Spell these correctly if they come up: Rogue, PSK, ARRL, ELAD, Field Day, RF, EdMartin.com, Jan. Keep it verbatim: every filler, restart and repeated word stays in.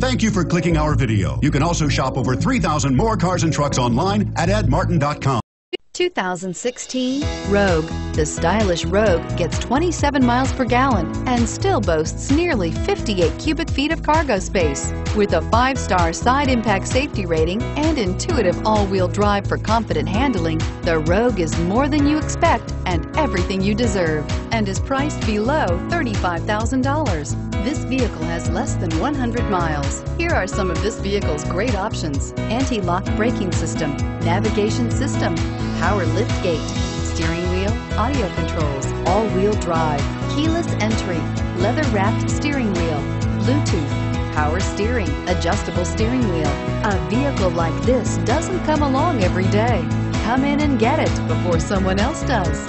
Thank you for clicking our video. You can also shop over three thousand more cars and trucks online at Ed Martin dot com. two thousand sixteen Rogue. The stylish Rogue gets twenty-seven miles per gallon and still boasts nearly fifty-eight cubic feet of cargo space. With a five-star side impact safety rating and intuitive all-wheel drive for confident handling, the Rogue is more than you expect and everything you deserve, and is priced below thirty-five thousand dollars. This vehicle has less than one hundred miles. Here are some of this vehicle's great options: anti-lock braking system, navigation system, power liftgate, steering wheel audio controls, all-wheel drive, keyless entry, leather-wrapped steering wheel, Bluetooth, power steering, adjustable steering wheel. A vehicle like this doesn't come along every day. Come in and get it before someone else does.